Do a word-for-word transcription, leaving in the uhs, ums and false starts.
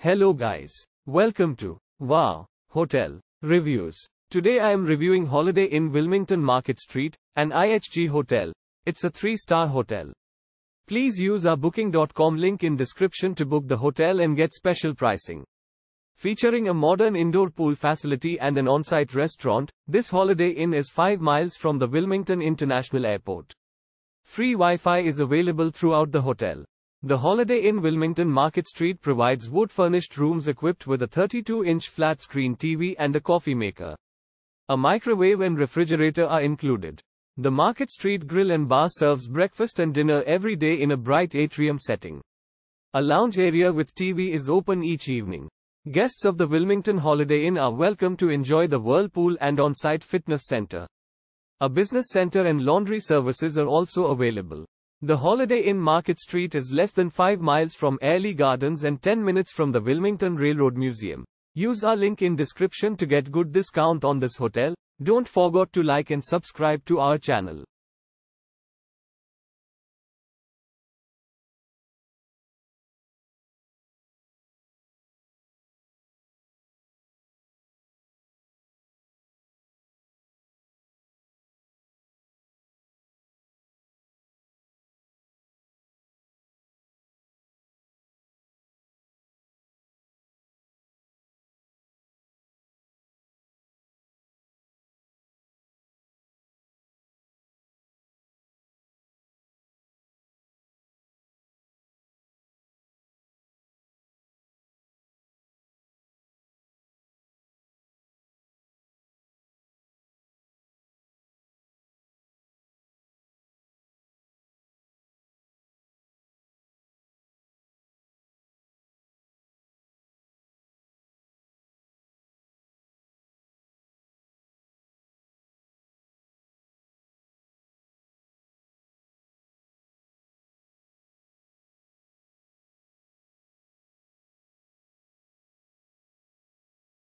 Hello guys. Welcome to Wow Hotel Reviews. Today I am reviewing Holiday Inn Wilmington Market Street, an I H G hotel. It's a three-star hotel. Please use our booking dot com link in description to book the hotel and get special pricing. Featuring a modern indoor pool facility and an on-site restaurant, this Holiday Inn is five miles from the Wilmington International Airport. Free Wi-Fi is available throughout the hotel. The Holiday Inn Wilmington Market Street provides wood-furnished rooms equipped with a thirty-two inch flat-screen T V and a coffee maker. A microwave and refrigerator are included. The Market Street Grille and Bar serves breakfast and dinner every day in a bright atrium setting. A lounge area with T V is open each evening. Guests of the Wilmington Holiday Inn are welcome to enjoy the whirlpool and on-site fitness center. A business center and laundry services are also available. The Holiday Inn Market Street is less than five miles from Airlie Gardens and ten minutes from the Wilmington Railroad Museum. Use our link in description to get good discount on this hotel. Don't forget to like and subscribe to our channel.